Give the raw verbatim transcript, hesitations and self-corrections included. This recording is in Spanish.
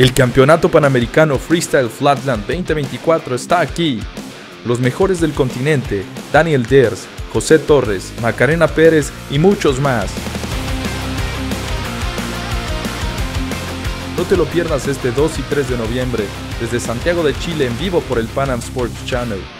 El Campeonato Panamericano Freestyle Flatland veinte veinticuatro está aquí. Los mejores del continente, Daniel Deers, José Torres, Macarena Pérez y muchos más. No te lo pierdas este dos y tres de noviembre, desde Santiago de Chile en vivo por el Panam Sports Channel.